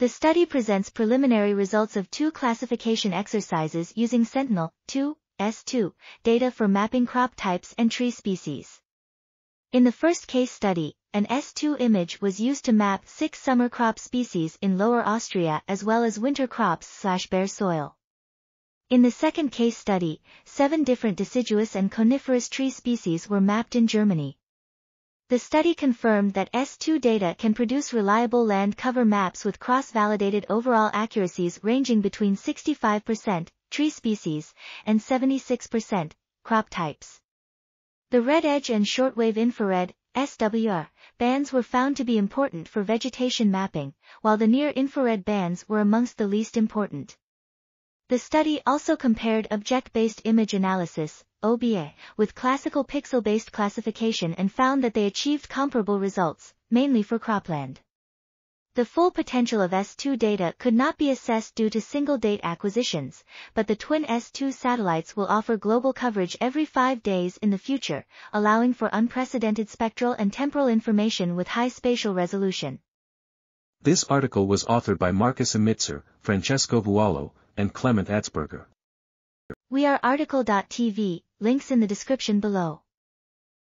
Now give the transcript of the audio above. The study presents preliminary results of two classification exercises using Sentinel-2 S2 data for mapping crop types and tree species. In the first case study, an S2 image was used to map 6 summer crop species in Lower Austria as well as winter crops/bare soil. In the second case study, 7 different deciduous and coniferous tree species were mapped in Germany. The study confirmed that S2 data can produce reliable land cover maps with cross-validated overall accuracies ranging between 65% tree species and 76% crop types. The red edge and shortwave infrared SWR bands were found to be important for vegetation mapping, while the near-infrared bands were amongst the least important. The study also compared object-based image analysis OBA, with classical pixel-based classification and found that they achieved comparable results, mainly for cropland. The full potential of S2 data could not be assessed due to single-date acquisitions, but the twin S2 satellites will offer global coverage every 5 days in the future, allowing for unprecedented spectral and temporal information with high spatial resolution. This article was authored by Marcus Immitzer, Francesco Vuolo, and Clement Atzberger. We are article.tv. Links in the description below.